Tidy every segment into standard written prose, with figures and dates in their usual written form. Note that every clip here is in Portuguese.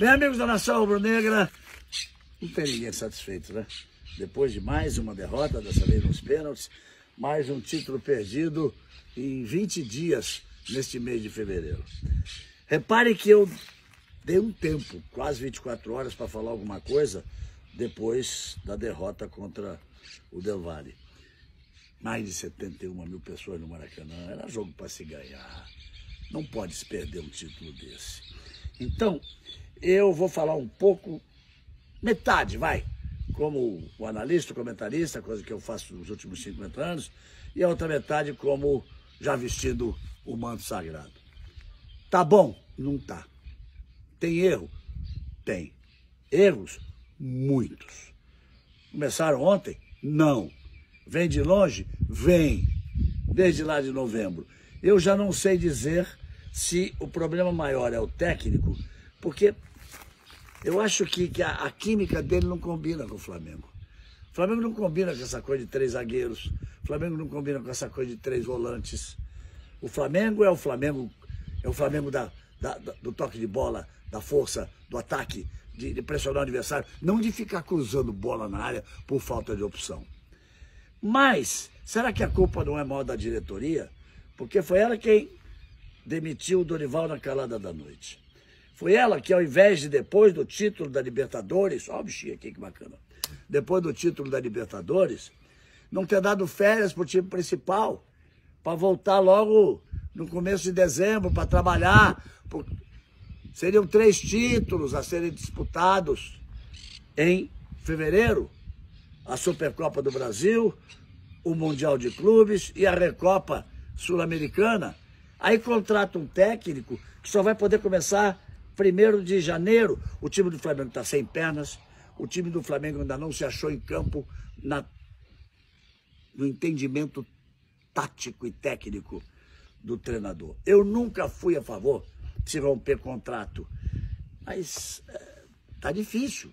Bem, amigos da Nação Rubro-Negra, não tem ninguém satisfeito, né? Depois de mais uma derrota, dessa vez nos pênaltis, mais um título perdido em 20 dias neste mês de fevereiro. Repare que eu dei um tempo, quase 24 horas, para falar alguma coisa depois da derrota contra o Del Valle. Mais de 71 mil pessoas no Maracanã, era jogo para se ganhar. Não pode se perder um título desse. Então, eu vou falar um pouco, metade, vai, como o analista, o comentarista, coisa que eu faço nos últimos 50 anos, e a outra metade como já vestido o manto sagrado. Tá bom? Não tá. Tem erro? Tem. Erros? Muitos. Começaram ontem? Não. Vem de longe? Vem. Desde lá de novembro. Eu já não sei dizer se o problema maior é o técnico, porque eu acho que a química dele não combina com o Flamengo. O Flamengo não combina com essa coisa de 3 zagueiros, o Flamengo não combina com essa coisa de 3 volantes. O Flamengo é o Flamengo, do toque de bola, da força, do ataque, de pressionar o adversário, não de ficar cruzando bola na área por falta de opção. Mas, será que a culpa não é maior da diretoria? Porque foi ela quem demitiu o Dorival na calada da noite. Foi ela que, ao invés de, depois do título da Libertadores, ó o bichinho aqui, que bacana, depois do título da Libertadores, não ter dado férias para o time principal, para voltar logo no começo de dezembro, para trabalhar. Seriam 3 títulos a serem disputados em fevereiro, a Supercopa do Brasil, o Mundial de Clubes e a Recopa Sul-Americana. Aí contrata um técnico que só vai poder começar 1º de janeiro. O time do Flamengo está sem pernas, o time do Flamengo ainda não se achou em campo no entendimento tático e técnico do treinador. Eu nunca fui a favor de se romper contrato, mas tá difícil.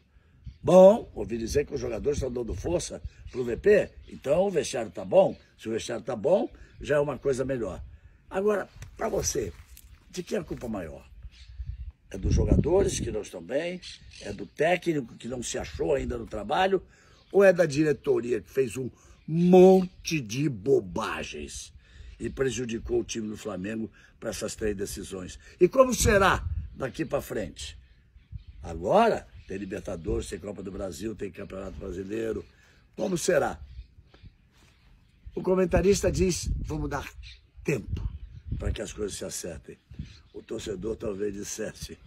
Bom, ouvi dizer que os jogadores estão dando força para o VP, então o vestiário tá bom. Se o vestiário tá bom, já é uma coisa melhor. Agora, para você, de quem é a culpa maior? É dos jogadores que não estão bem? É do técnico que não se achou ainda no trabalho? Ou é da diretoria que fez um monte de bobagens e prejudicou o time do Flamengo para essas 3 decisões? E como será daqui para frente? Agora tem Libertadores, tem Copa do Brasil, tem Campeonato Brasileiro. Como será? O comentarista diz, vamos dar tempo para que as coisas se acertem. O torcedor talvez dissesse,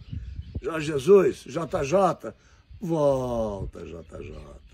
Jorge Jesus, JJ, volta, JJ.